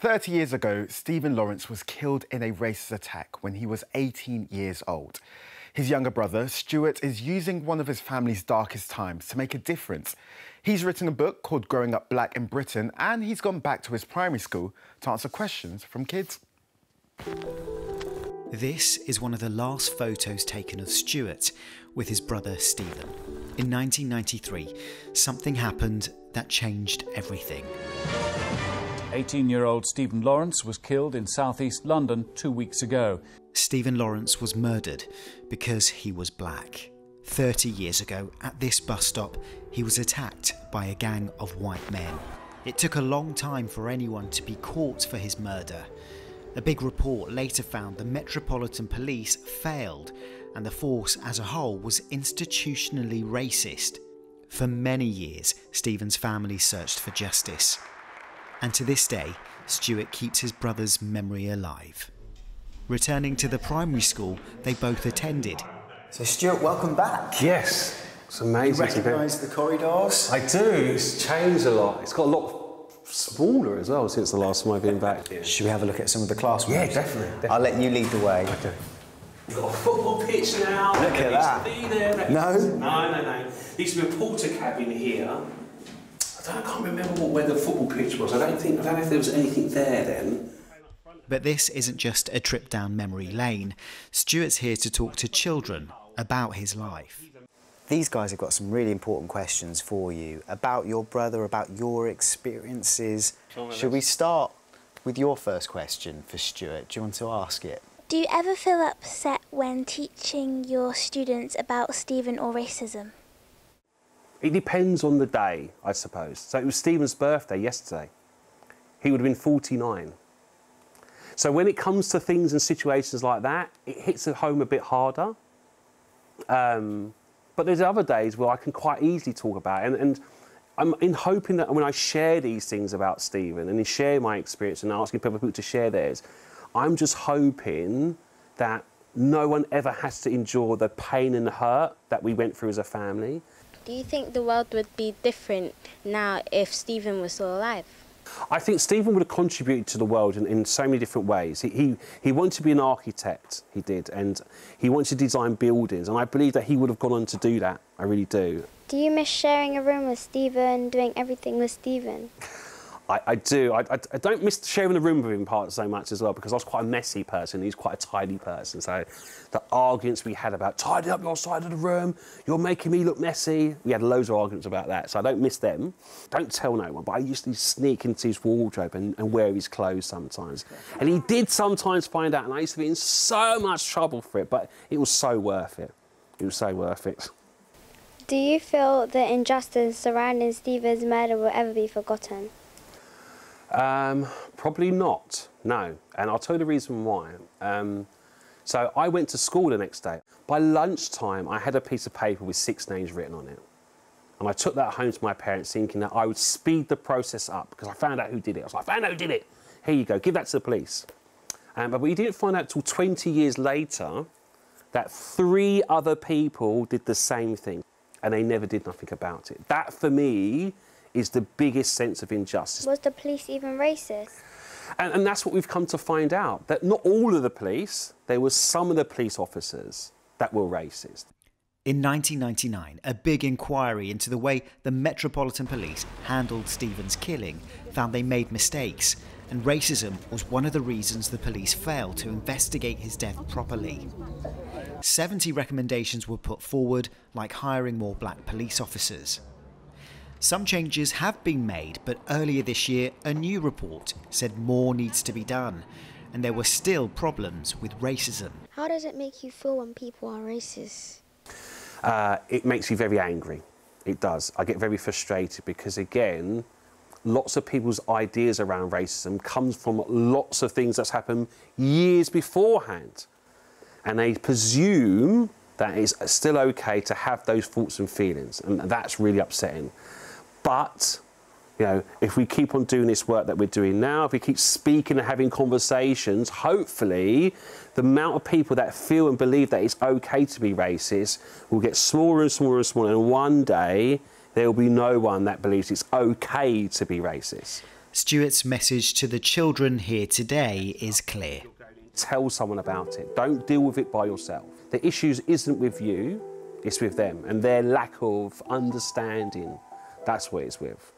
30 years ago, Stephen Lawrence was killed in a racist attack when he was 18 years old. His younger brother, Stuart, is using one of his family's darkest times to make a difference. He's written a book called Growing Up Black in Britain, and he's gone back to his primary school to answer questions from kids. This is one of the last photos taken of Stuart with his brother, Stephen. In 1993, something happened that changed everything. 18-year-old Stephen Lawrence was killed in southeast London 2 weeks ago. Stephen Lawrence was murdered because he was black. 30 years ago, at this bus stop, he was attacked by a gang of white men. It took a long time for anyone to be caught for his murder. A big report later found the Metropolitan Police failed, and the force as a whole was institutionally racist. For many years, Stephen's family searched for justice. And to this day, Stuart keeps his brother's memory alive. Returning to the primary school they both attended. So Stuart, welcome back. Yes, it's amazing. You recognise the corridors? I do, it's changed a lot. It's got a lot smaller as well since the last time I've been back. Yeah. Should we have a look at some of the classrooms? Yeah, definitely. I'll let you lead the way. Okay. We've got a football pitch now. Look at that. Used to be there. No? No, no, no. There used to be a porter cabin here. I can't remember where the football pitch was. I don't know if there was anything there then. But this isn't just a trip down memory lane. Stuart's here to talk to children about his life. These guys have got some really important questions for you about your brother, about your experiences. Should we start with your first question for Stuart? Do you want to ask it? Do you ever feel upset when teaching your students about Stephen or racism? It depends on the day, I suppose. So it was Stephen's birthday yesterday. He would have been 49. So when it comes to things and situations like that, it hits at home a bit harder. But there's other days where I can quite easily talk about it. And I'm in hoping that when I share these things about Stephen and share my experience and asking people to share theirs, I'm just hoping that no one ever has to endure the pain and the hurt that we went through as a family. Do you think the world would be different now if Stephen was still alive? I think Stephen would have contributed to the world in so many different ways. He wanted to be an architect, he did, and he wanted to design buildings, and I believe that he would have gone on to do that, I really do. Do you miss sharing a room with Stephen, doing everything with Stephen? I do. I don't miss sharing the room with him part so much as well, because I was quite a messy person. He's quite a tidy person. So the arguments we had about tidy up your side of the room, you're making me look messy. We had loads of arguments about that. So I don't miss them. Don't tell no one, but I used to sneak into his wardrobe and wear his clothes sometimes. And he did sometimes find out, and I used to be in so much trouble for it, but it was so worth it. It was so worth it. Do you feel the injustice surrounding Stephen's murder will ever be forgotten? Probably not, no. And I'll tell you the reason why. So I went to school the next day. By lunchtime, I had a piece of paper with 6 names written on it. And I took that home to my parents thinking that I would speed the process up because I found out who did it. I was like, I found out who did it. Here you go, give that to the police. But we didn't find out till 20 years later that 3 other people did the same thing and they never did nothing about it. That, for me, is the biggest sense of injustice. Was the police even racist? And that's what we've come to find out, that not all of the police, there were some of the police officers that were racist. In 1999, a big inquiry into the way the Metropolitan Police handled Stephen's killing found they made mistakes, and racism was one of the reasons the police failed to investigate his death properly. 70 recommendations were put forward, like hiring more black police officers. Some changes have been made, but earlier this year, a new report said more needs to be done, and there were still problems with racism. How does it make you feel when people are racist? It makes you very angry. It does. I get very frustrated because, again, lots of people's ideas around racism comes from lots of things that's happened years beforehand, and they presume that it's still OK to have those thoughts and feelings, and that's really upsetting. But, you know, if we keep on doing this work that we're doing now, if we keep speaking and having conversations, hopefully the amount of people that feel and believe that it's okay to be racist will get smaller and smaller and smaller, and one day there will be no one that believes it's okay to be racist. Stuart's message to the children here today is clear. Tell someone about it. Don't deal with it by yourself. The issue isn't with you, it's with them and their lack of understanding. That's what it's with.